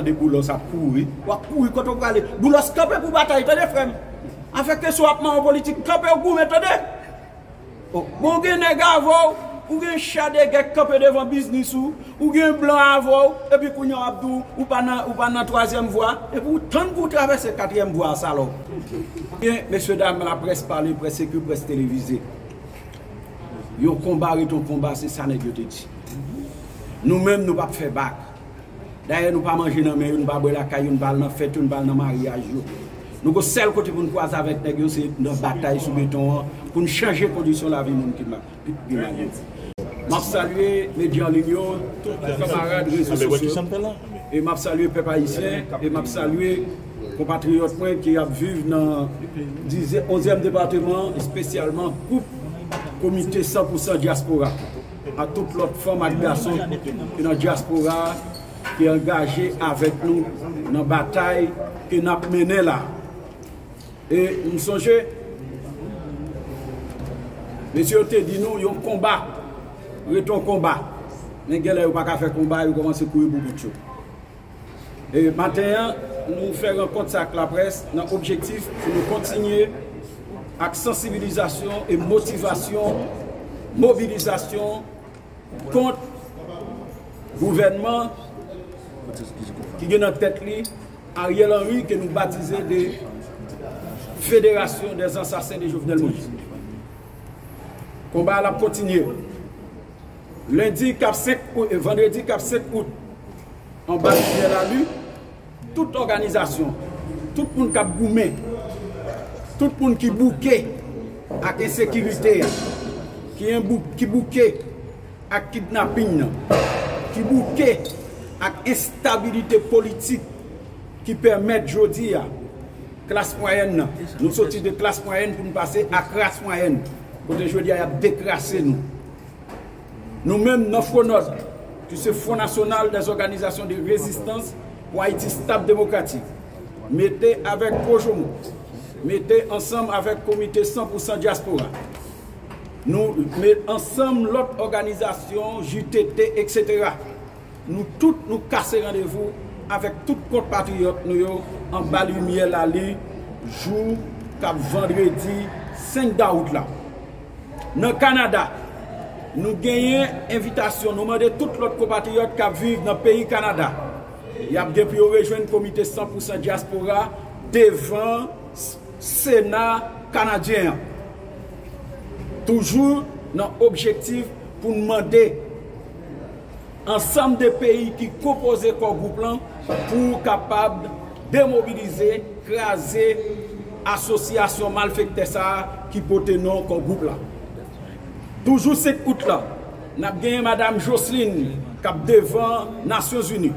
de Boulos a couru. Quand on va aller, Boulos campé pour bataille, t'as des frères. Avec que soit en politique, campé au goût, t'as bon, vous avez des gars avant, vous avez des chats de gars campé devant business, vous avez un blanc avant, et puis vous avez un abdou, ou pas dans la troisième voie, et vous tant que vous traversez la quatrième voie, salon. Messieurs, dames, la presse parlée, presse écrite, presse télévisée. Yon combat et ton combat, c'est ça que je te dis. Nous-mêmes, nous ne pouvons pas faire bac. D'ailleurs, nous ne pouvons pas manger dans la maison, nous ne pouvons pas boire la caille, nous ne pouvons pas dans la fête, nous ne pouvons pas dans le mariage. Nous sommes seuls côté pour nous croiser avec nous, c'est dans la bataille sous béton, pour nous changer les conditions de la vie. Je salue les médias en ligne, tous les camarades réseaux sociaux. Et je salue les peuples haïtiens, et je salue les compatriotes qui vivent dans le 11e département, spécialement pour Comité 100% diaspora, à toute l'autre forme de personnes qui dans diaspora, qui est engagée avec nous dans la bataille que nous avons menée là. Et nous songeons, monsieur, te dit nous, il y a un combat, il y a un combat. Mais il n'y a pas qu'à faire combat, il commence à courir beaucoup de choses. Et maintenant, nous faisons rencontre avec la presse, dans l'objectif de nous continuer avec sensibilisation et motivation, mobilisation contre le gouvernement qui est dans la tête, Ariel Henry, que nous baptisons de Fédération des assassins de Jovenel Moïse. Le combat a continué. Lundi 5 août et vendredi 7 août, en bas de la rue, toute organisation, tout le monde qui a goumé, tout le monde qui bouquet avec insécurité, qui bouquet avec kidnapping, qui bouquet avec instabilité politique qui permet aujourd'hui à classe moyenne, nous sortir de classe moyenne pour nous passer à classe moyenne. Pour aujourd'hui, il y a décrassé nous. Nous-mêmes, nous faisons que ce Front National des organisations de résistance pour Haïti Stable démocratique. Mettez avec Cojomo. Mettez ensemble avec le comité 100% diaspora. Nous mettons ensemble l'autre organisation, JTT, etc. Nous tous nous cassons rendez-vous avec toutes les compatriotes en bas de lumière l'Ali, jour, cap vendredi, 5 août là. Dans le Canada, nous gagnons invitation, nous demandons toutes les compatriotes qui vivent dans le pays Canada. Il y a des rejoindre le comité 100% diaspora devant Sénat canadien. Toujours dans l'objectif pour demander ensemble des pays qui composent le groupe pour capable de démobiliser, craser l'association malfaite qui porte non comme groupe là. Toujours cette route là, nous avons gagné Madame Jocelyne cap devant Nations Unies.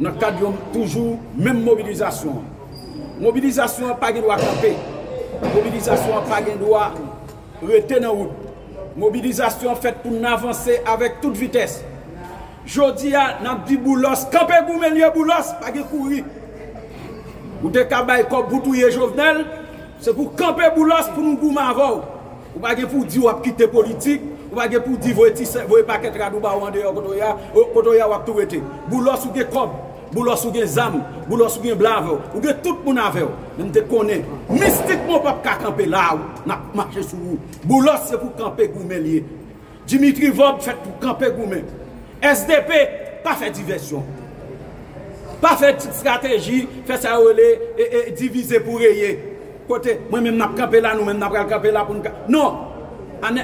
Nous avons toujours même mobilisation. Mobilisation n'a pas de droit à camper. Mobilisation n'a pas de droit à rester dans la route. Mobilisation faite pour nous avancer avec toute vitesse. Jodi, nous avons dit Boulos, camper pour mener Boulos, pas de courir. Vous avez dit que vous avez Jovenel, c'est pour camper Boulos pour nous goumer avant. Vous n'avez pas pour dire que vous quittez politique, vous n'avez pas pour dire que vous n'avez pas de droit à rester dans la route. Boulos, vous avez comme. Boulos ou gen zam, Boulos ou gen blave, ou gen tout moun ave. Même te konnen, mystiquement pas ka camper là, n'a marché sur vous. Boulos c'est pour camper goumelier. Dimitri Vob fait pour camper goumel. SDP pas fait diversion. Pas fait stratégie, fait ça relé et diviser pour rayer. Côté moi même n'a camper là, nous même n'a pas camper là pour non.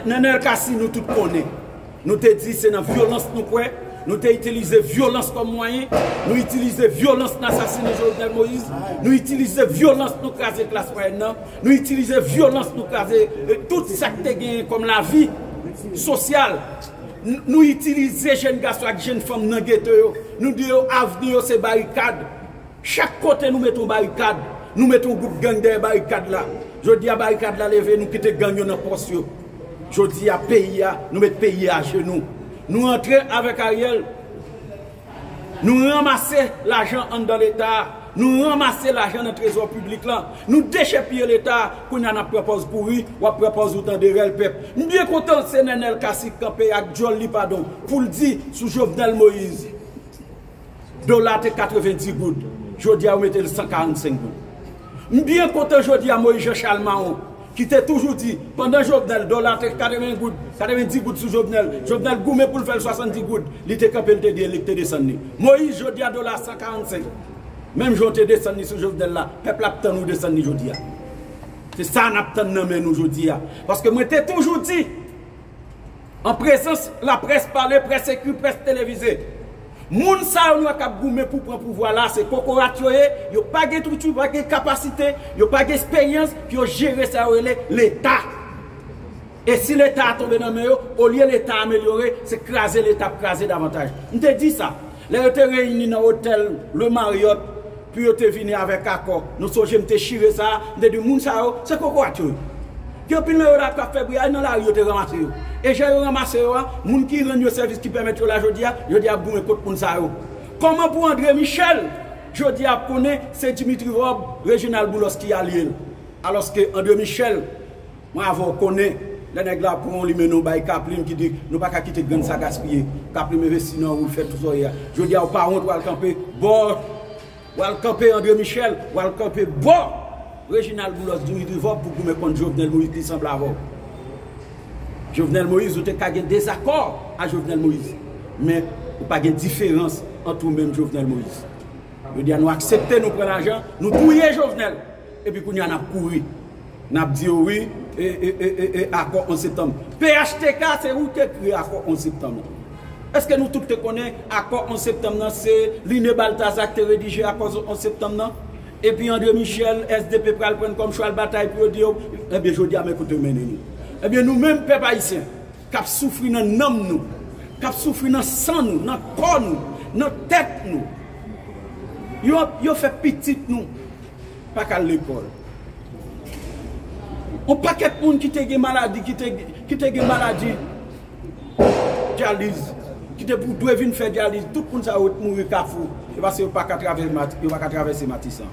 Nenel Kassik nous tout connaît. Nous te dit c'est dans violence nous quoi. Nous avons utilisé violence comme moyen, nous utilisons violence dans l'assassinat de Jovenel Moïse, nous utilisons violence pour craser la classe moyenne, nous utilisons violence pour craser tout ça qui gagné comme la vie sociale. Nous utilisons jeunes garçons et jeunes femmes dans le ghetto, nous disons avenir c'est barricade. Chaque côté nous mettons barricade, nous mettons groupe gang des barricades là. Je dis à barricade là lever, nous quittons gang dans poste. Je dis à pays, nous mettons pays à genoux. Nous entrons avec Ariel, nous ramasser l'argent dans l'État, nous ramasser l'argent dans le trésor public, là. Nous déchepiller l'État, qu'on en a proposé pour lui, ou a proposé autant de réel peuple. Nous bien content c'est Nenel Kassik campé avec Jolly, pardon, pour le dire sous Jovenel Moïse. dollar est 90 gouttes. Je dis à vous mettez 145 gouttes. Je suis bien content aujourd'hui à Moïse Jean Charles Mao, qui t'a toujours dit, pendant Jovenel, dollar est 80 gouttes, 90 gouttes sous Jovenel, Jovenel gourmet pour faire 70 gouttes, il était capable de dire, il était descendu. Moïse, je dis à dollar 145. Même si on est descendu sous Jovenel, le peuple a nous descendu aujourd'hui. C'est ça qu'on a nous aujourd'hui. Parce que moi, t'ai toujours dit, en présence, la presse parlée, presse écrite, presse télévisée. Moun sa ou nou kap goumé pour prendre pouvoir là, c'est corporatio, yo pa gen toutou, pa gen capacité, yo pa gen expérience qui yo gérer ça l'état. Et si l'état tombe dans main yo, au lieu l'état améliorer, c'est craser l'état, craser davantage. On te dit ça. Les était réunis dans hôtel le Marriott, puis yo te vini avec accord. Nous songe me te chirer ça, on te dit moun sa ou, c'est corporatio. Qui opine le rap ka fait bruit dans la rue te ramasser. Et j'ai ramassé moun qui rend le service qui permet la jodia, jodia boum contre moun sa yo. Comment pour André Michel, jodia connaît c'est Dimitri Vob, Réginald Boulos qui allié. Alors que André Michel, moi avant connaît les nèg la pour on li menon bay Kaplim qui dit nous pas quitter grande sa gaspiller. Kaplim investir non ou fait tout ça hier. Jodia ou pas honte ou al camper bon. Ou al camper André Michel, ou al camper bon. Réginald Boulos Dimitri Vob pour me contre Jovenel Moïse qui semble avoir. Jovenel Moïse, vous avez un désaccord à Jovenel Moïse. Mais vous n'avez pas de différence entre vous-même Jovenel Moïse. Vous dites, nous acceptons, nous prenons l'argent, nous touillons Jovenel. Et puis, nous avons couru. Nous avons dit oui, et accord 11 septembre. PHTK, c'est vous qui avez créé accord 11 septembre. Est-ce que nous tous connaissons accord 11 septembre? C'est Liné Baltazar qui a rédigé accord 11 septembre. Et puis, André Michel, SDP, pour le prendre comme choix de bataille pour dire, eh bien, je dis à mes côtés, menez-nous. Eh bien, nous-mêmes, peuple haïtien, qui souffrons dans l'âme, nous, qui souffrons dans le sang, nous, dans le corps, nous, dans la tête, nous. Ils ont fait petit, nous, pas qu'à l'école. On n'a pas qu'à quelqu'un qui a des maladies, dialyse, qui a dû faire dialyse, tout le monde a mouru cafou, parce qu'il n'y a pas qu'à traverser Matissan.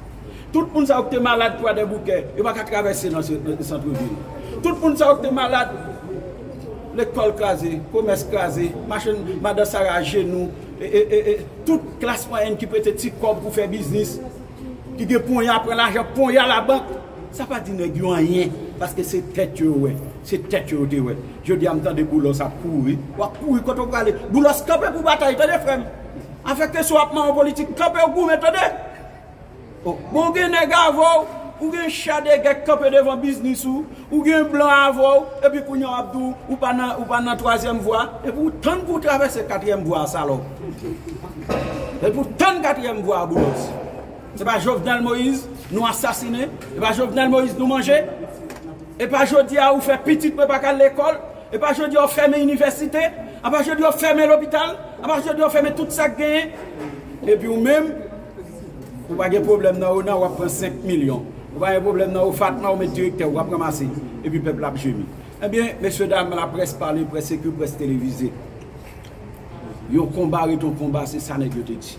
Tout le monde a été malade pour des bouquets, il n'y a pas qu'à traverser dans le centre-ville. Tout le monde est malade. L'école crasée, le commerce crasé, madame Sarah à genoux, et toute classe moyenne qui peut être petit corps pour faire business, qui a pogné après l'argent, pogné à la banque, ça ne veut pas dire qu'il n'y a rien, parce que c'est tête, ouais. C'est tête, ouais. Je dis à me temps de Boulos à courir, ou à courir quand on va aller. Boulos, camper pour bataille, tenez, frère. Avec les soitements en politique, camper au goût, tenez. Bon, les gars, vous. Ou bien chat de gars campé devant business ou bien blanc avant et puis qu'on a abdou ou pas dans troisième voie et pour tant pour traverser quatrième voie salon et pour tant quatrième voie Boulos c'est pas Jovenel Moïse nous assassiner et pas Jovenel Moïse nous manger et pas jodi à ou faire petite prépa à l'école et pas jodi à fermer l'université et pas jodi à fermer l'hôpital et pas jodi à fermer tout ça gagné et puis ou même ou pas de problème là on a prend 5 millions. Vous avez un problème dans le Fatma, vous mettez directeur, vous ramasser, et puis le peuple a gémi. Eh bien, messieurs, dames, la presse parle, presse écrite, presse télévisée. Yo combat et ton combat, c'est ça que je te dis.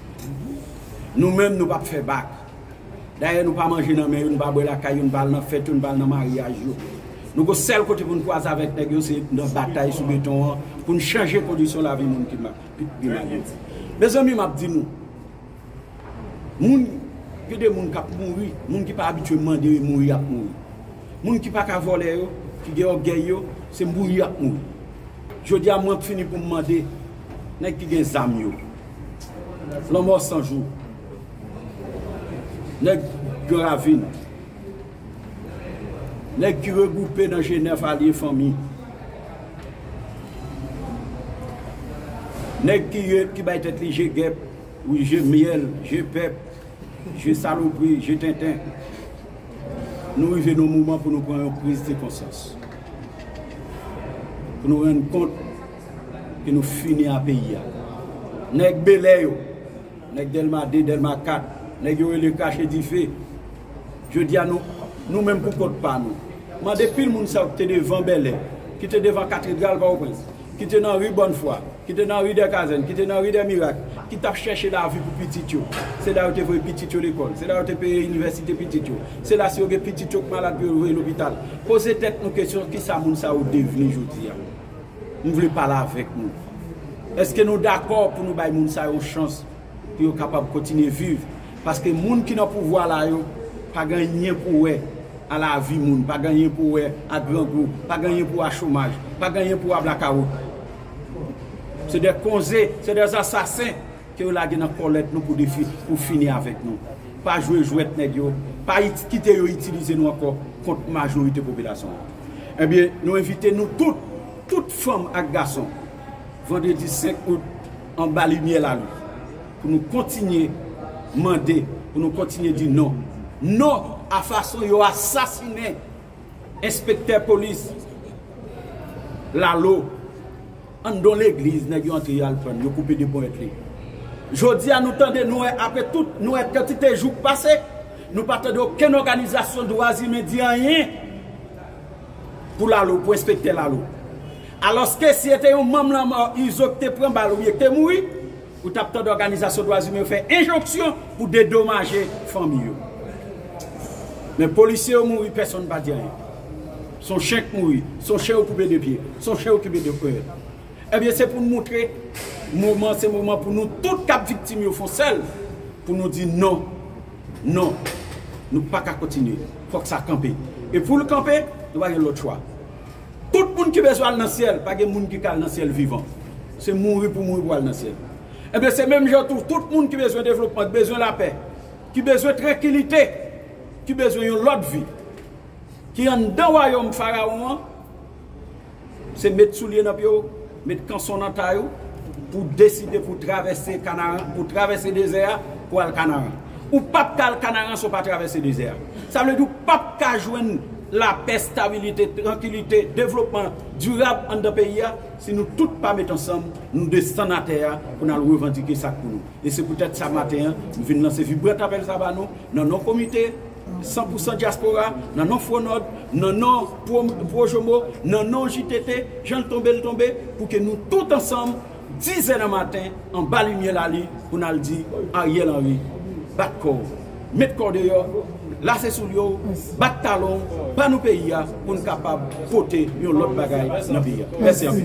Nous-mêmes, nous ne pouvons pas faire bac. D'ailleurs, nous ne pouvons pas manger dans la main, nous ne pouvons pas boire la caille, nous ne pouvons pas dans la fête, nous ne pouvons pas dans le mariage. Nous sommes seuls côté pour nous croiser avec les c'est dans la bataille sous béton, pour nous changer les conditions de la vie. Mes amis, je dis nous. Il y a des gens qui mourent, des gens qui ne sont pas habitués à demander de mourir. Des gens qui ne sont pas volés, qui ont gagné, c'est mourir. Je dis à moi de finir pour me demander, les gens qui ont des âmes. La mort sans jour. Les gens qui ont ravine. Les gens qui regroupent dans Genève à la famille. Les gens qui ont été ligés, j'ai miel, j'ai pep. Je saloperie, je tintin. Nous vivons nos mouvements pour nous prendre une prise de conscience. Pour nous rendre compte que nous finissons à pays. Nous sommes belés, nous sommes Delma 2, Delma 4, nous sommes le cachet du fait. Je dis à nous, nous-mêmes pour compte pas nous. Moi, depuis le monde qui est devant Belé, qui est devant cathédrale, qui est dans la rue Bonnefoy, qui est dans la rue des Cazennes, qui est dans la rue des Miracles, qui t'a cherché la vie pour petit yo. C'est là où tu veux petit yo l'école, c'est là où tu payes l'université petit yo. C'est là où tu petit yo malade pour l'hôpital. Posez tête nos questions qui ça moun ça ou devenir aujourd'hui. Nous voulons parler avec nous. Est-ce que nous d'accord pour nous bailler moun ça une chance pour capable de continuer à vivre. Parce que les gens qui ont le pouvoir là, n'ont pas gagné pour eux à la vie, pas gagné pour eux à grand groupe, pas gagné pour le chômage, pas gagné pour le blackout. C'est des conseils, c'est des assassins qui ont la collecte nous pour finir avec nous. Pas jouer, jouer, pas quitter, utiliser nous encore contre la majorité de la population. Eh bien, nous invitons nous toutes femmes et garçons, vendredi 5 août, en bas lumière là, pour nous continuer à demander, pour nous continuer à dire non. Non à façon de assassiner l'inspecteur police, la loi, dans l'église, nous avons coupé des points. Je dis à nous tendre, nous, après tout, nous, quantité de jours passés, nous ne partons d'aucune organisation de droits immédiats pour la loi, pour respecter la loi. Alors que si c'était un membre, ils ont pris un ballon, ils étaient morts, ou tapent d'organisation de droits humains, fait injonction pour dédommager les familles. Mais les policiers ont mouru, personne ne va dire rien. Son chien est mort, son chien occupé de pied, son chien occupé de cœur. Eh bien, c'est pour nous montrer, c'est le moment pour nous, toutes les victimes, au fond celles, pour nous dire non, non, nous ne pouvons pas continuer, il faut que ça campe. Et pour le camper, nous avons l'autre choix. Tout le monde qui besoin dans le ciel, pas de monde qui calme dans le ciel vivant. C'est mourir pour aller dans le ciel. Et bien, c'est même je trouve tout le monde qui besoin de développement, qui besoin de la paix, qui besoin de tranquillité, qui besoin de l'autre vie, qui en dans le royaume pharaon, c'est mettre soulier dans le pied, mettre canson dans taille pour décider pour traverser Canaan, pour traverser désert pour aller Canaan. Ou pas le Canaan sans pas traverser désert. Ça veut dire pas qu'à joindre la paix, stabilité, tranquillité, développement durable dans le pays, si nous tous pas mettre ensemble, nous descendons à terre pour nous revendiquer ça pour nous. Et c'est peut-être ça matin, nous venons lancer vibrant appel ça va nous, dans nos comités, 100% diaspora, dans nos Fronod, dans nos Projomo, dans nos JTT, Jean le tombé, pour que nous tous ensemble, 10h du matin, en bas lumière la li, pour nous dire Ariel Henry, bat corps, mettre corps dehors. Là, c'est sous l'eau, bat talon, pas nos pays, pour nous capables de porter une autre bagaille dans le pays. Merci à vous.